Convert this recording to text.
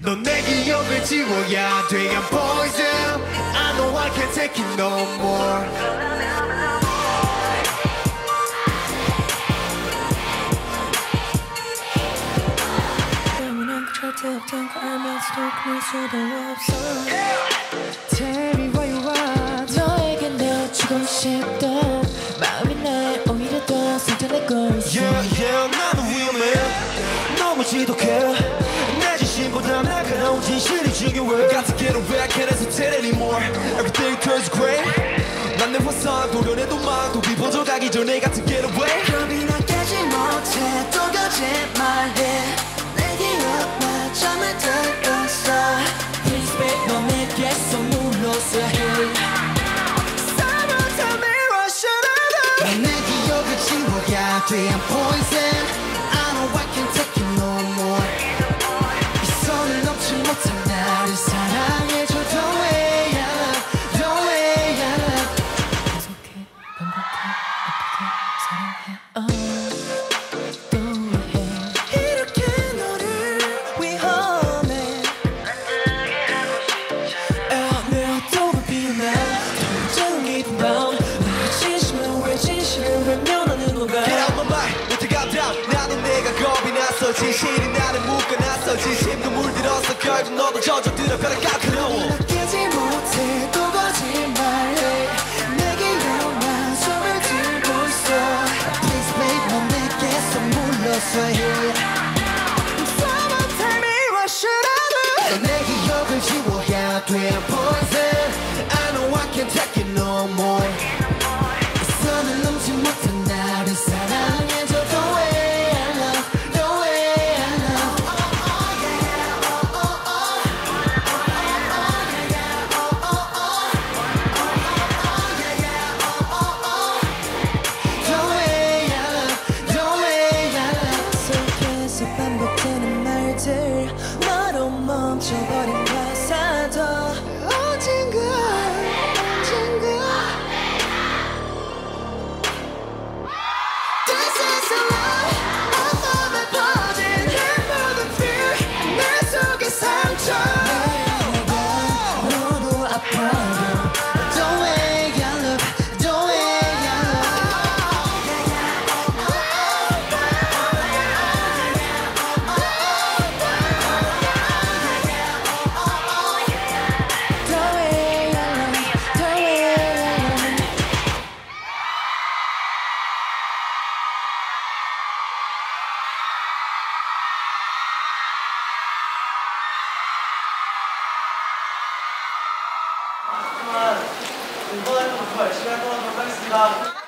너 내 기억을 지워야 돼 I'm poison I know I can't take it no more 때문에 절대 없던 거 알면서 그 수도 없어 Tell me why you are 너에게 내어주고 싶던 마음이 날 오히려 더 상처낼 걸 있어 Yeah yeah 나는 위험해 너무 지독해 Got to get away, I can't hesitate anymore Everything turns gray 난 내 화상 도려내도 막 독이 번져가기 전에 Got to get away 겁이 나 깨지 못해 또 거짓말해 내 기억과 잠을 들었어 Please babe 너 내게 서물러서 해 Someone tell me what should I do 내 기억을 지워야 돼 I'm poison I know I can't take it no more 나를 사랑해줘 The way I love The way I love 계속해 반복해 어떻게 사랑해 또해 이렇게 너를 위험해 내 어둠을 비우면 더러운 깊은 밤 나의 진심은 왜 진심을 외면하는 건가 Get out my mind 못해 감당 나는 내가 겁이 났어 진실이 나를 묶어놨어 진심도 물들었어 결국 너도 젖어들어 벼락 까끄러워 느끼지 못해 또 거짓말해 내 기억만 숨을 들고 있어 Please babe 넌 내게 서물러서 해 Someone tell me what should I do 넌 내 기억을 지워야 돼 I'm poison I know I can't take it no more 이 선을 넘지 못한 나를 사랑해줘 The way I love 너로 멈춰버린 가사도 어딘가 어딘가 This is a love I thought my body Hit more than fear 내 속에 상처 내가 너도 아파요 The way I love The way I 이번에도 더 열심히 활동하도록 하겠습니다.